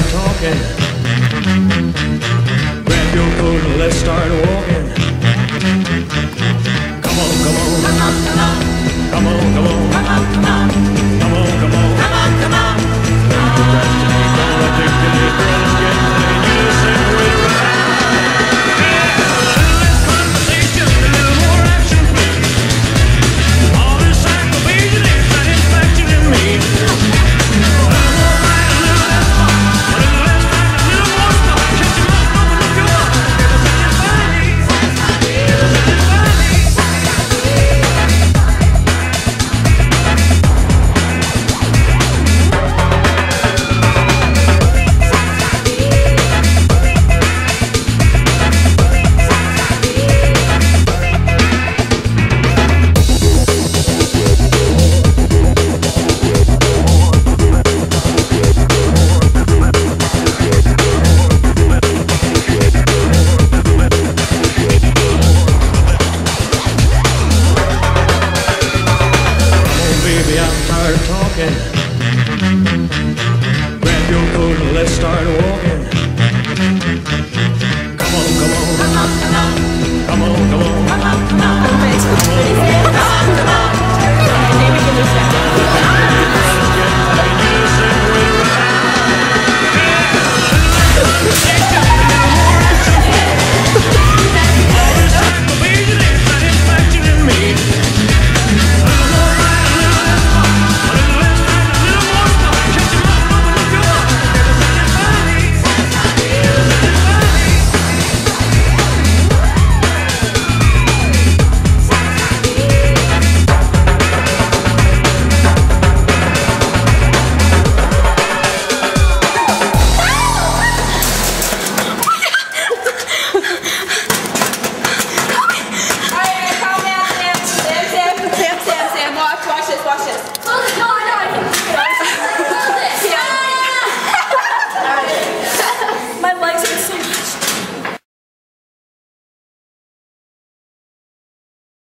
start talking. Grab your coat and let's start walking. Come on, come on, come on, come on, come on, come on, come on, come on, come on, come on, come on, come on. Don't procrastinate, don't articulate, girl, I'm getting late. You just ain't ready to ride. Talking. Grab your coat and let's start walking.